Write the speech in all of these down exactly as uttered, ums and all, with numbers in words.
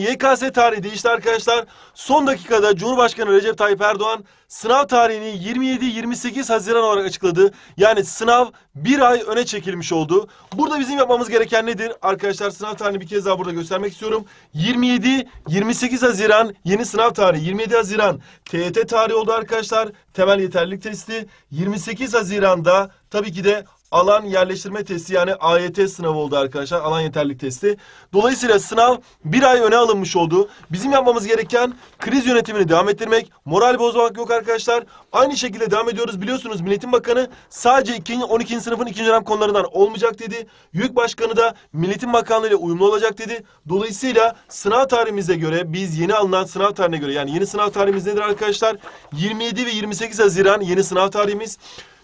Y K S tarihi değişti arkadaşlar. Son dakikada Cumhurbaşkanı Recep Tayyip Erdoğan sınav tarihini yirmi yedi yirmi sekiz Haziran olarak açıkladı. Yani sınav bir ay öne çekilmiş oldu. Burada bizim yapmamız gereken nedir? Arkadaşlar sınav tarihini bir kez daha burada göstermek istiyorum. yirmi yedi yirmi sekiz Haziran yeni sınav tarihi. yirmi yedi Haziran T Y T tarihi oldu arkadaşlar. Temel yeterlilik testi. yirmi sekiz Haziran'da tabii ki de alan yerleştirme testi yani A Y T sınavı oldu arkadaşlar. Alan yeterlilik testi. Dolayısıyla sınav bir ay öne alınmış oldu. Bizim yapmamız gereken kriz yönetimini devam ettirmek. Moral bozmak yok arkadaşlar. Aynı şekilde devam ediyoruz. Biliyorsunuz Milli Eğitim Bakanı sadece ikinci on ikinci sınıfın ikinci dönem konularından olmayacak dedi. YÖK Başkanı da Milli Eğitim Bakanlığı ile uyumlu olacak dedi. Dolayısıyla sınav tarihimize göre biz yeni alınan sınav tarihine göre yani yeni sınav tarihimiz nedir arkadaşlar? yirmi yedi ve yirmi sekiz Haziran yeni sınav tarihimiz.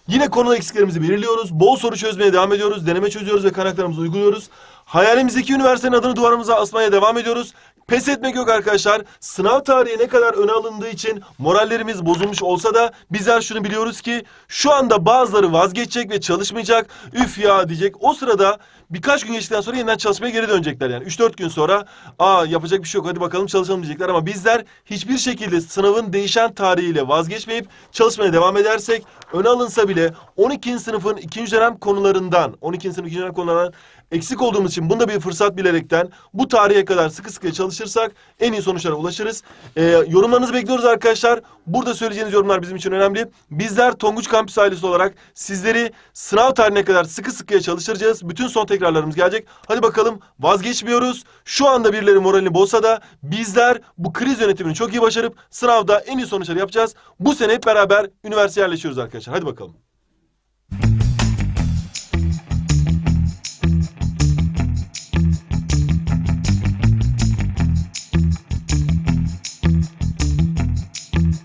Yine konu eksiklerimizi belirliyoruz. Bol soru çözmeye devam ediyoruz. Deneme çözüyoruz ve kaynaklarımızı uyguluyoruz. Hayalimizdeki üniversitenin adını duvarımıza asmaya devam ediyoruz. Pes etmek yok arkadaşlar. Sınav tarihi ne kadar öne alındığı için morallerimiz bozulmuş olsa da bizler şunu biliyoruz ki şu anda bazıları vazgeçecek ve çalışmayacak. Üf ya diyecek. O sırada birkaç gün geçtikten sonra yeniden çalışmaya geri dönecekler. Yani üç dört gün sonra aa yapacak bir şey yok hadi bakalım çalışalım diyecekler. Ama bizler hiçbir şekilde sınavın değişen tarihiyle vazgeçmeyip çalışmaya devam edersek öne alınsa bile on ikinci sınıfın ikinci dönem konularından on ikinci sınıf ikinci dönem konularından eksik olduğumuz için bunu da bir fırsat bilerekten bu tarihe kadar sıkı sıkıya çalışırsak en iyi sonuçlara ulaşırız. Ee, yorumlarınızı bekliyoruz arkadaşlar. Burada söyleyeceğiniz yorumlar bizim için önemli. Bizler Tonguç Kampüs ailesi olarak sizleri sınav tarihine kadar sıkı sıkıya çalıştıracağız. Bütün son tekrarlarımız gelecek. Hadi bakalım vazgeçmiyoruz. Şu anda birileri moralini bozsa da bizler bu kriz yönetimini çok iyi başarıp sınavda en iyi sonuçları yapacağız. Bu sene hep beraber üniversiteye yerleşiyoruz arkadaşlar. Hadi bakalım.